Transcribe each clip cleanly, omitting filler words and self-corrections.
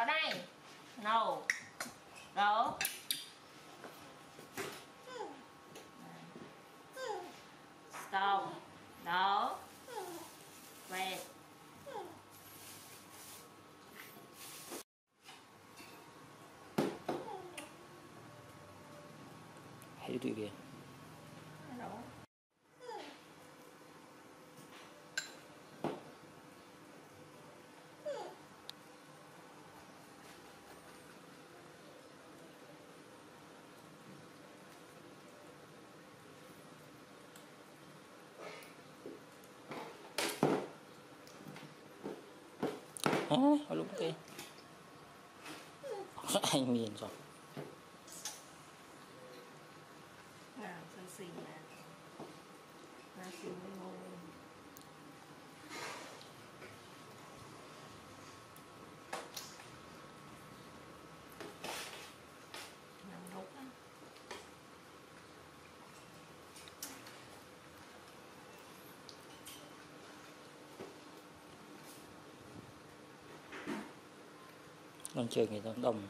Đó đây. Nấu. Đó. Stone. Đó. Red. Hãy đi kìa. Đó. Lúc kia anh miền rồi nào xinh xinh nè xinh lên ngôi nằm đốt á con chơi người ta đồng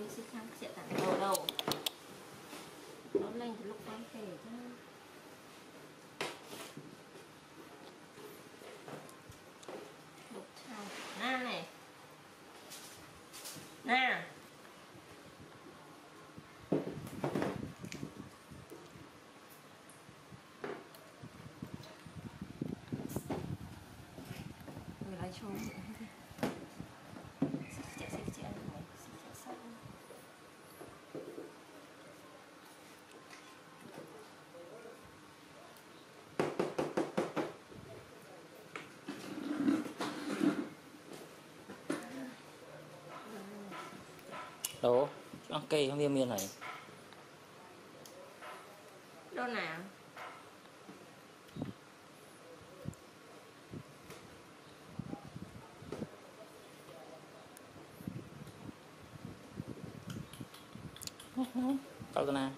này sẽ khăn sẽ tặng đầu đầu nó lên từ lúc con thể chứ na này nè người lái chung sẽ chạy đồ ăn cây không viên miên này đâu nào tao na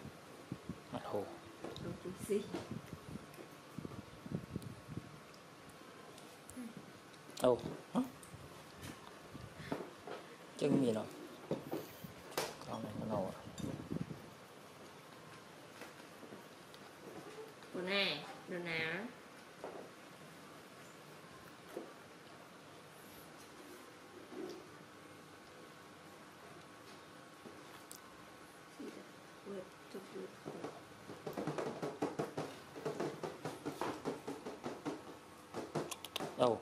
mặt hồ đồ gì đâu chân miên rồi con này nó lâu rồi. Đồ này, đồ nào? Đâu?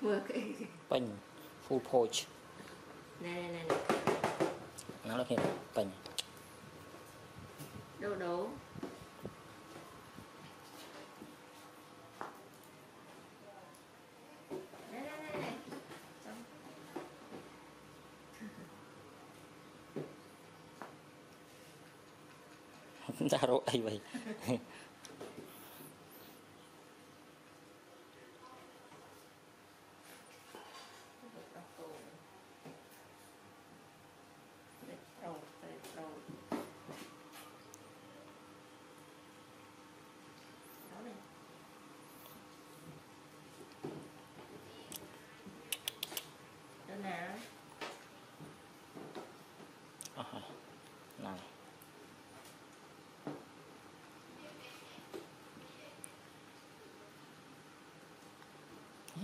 Mưa cái bánh full poach nè nó là cái bánh đậu đậu nè chúng ta đâu ai vậy nào này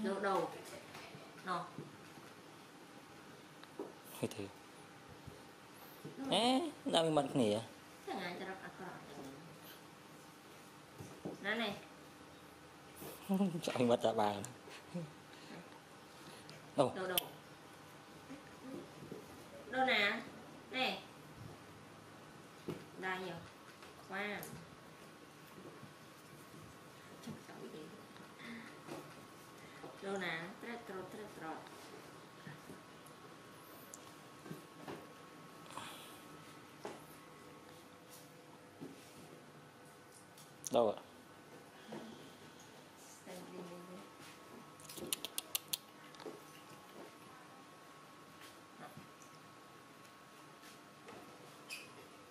đậu đầu nào cái thứ é đang bị mệt nghỉ à thằng này cho nó ăn cỏ này chọn vật ra bàn đâu đâu đâu nè nè đây rồi qua chắc cháu gì đâu nè tret Đâu ạ?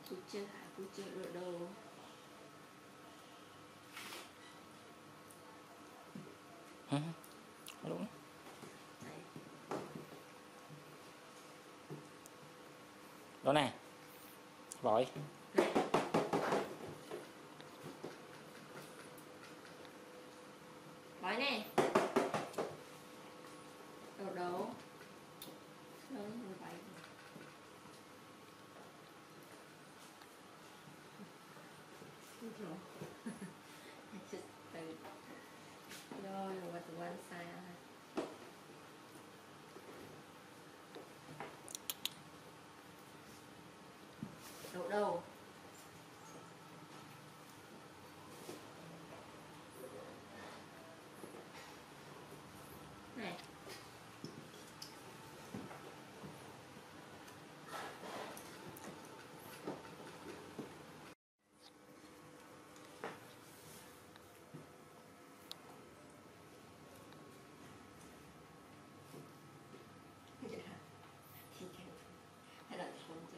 Tôi chưa rửa đầu. Hả? Đúng. Đó nè. Rồi. Bói nè. Đồ đấu. Lớn 17. Rồi. Just từ. Rồi, qua từ one side. Đổ đầu. Này. Dạ. Thì cái hay là không chứ.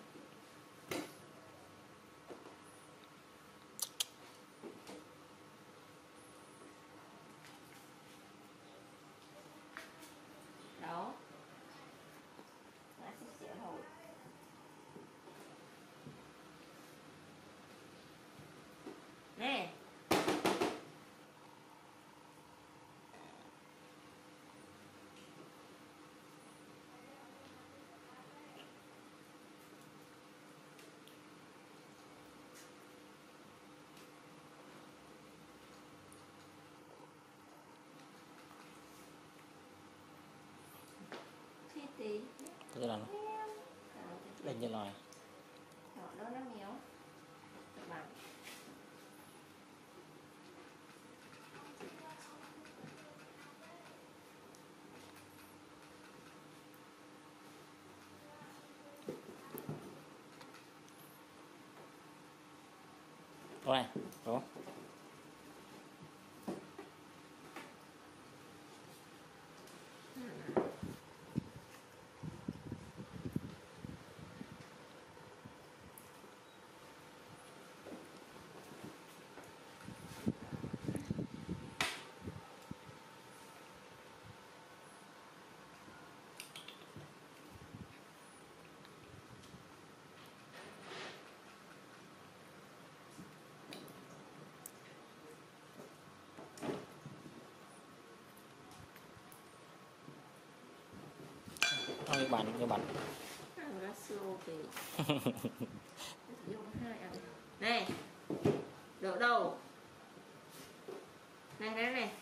Đó. Lá xíu xỉu hồi. Nè. Cái là lên như loài đó nó nhiều bằng đó này đó. Như bạn, như bạn. Này, đổ đầu. Này, này, này.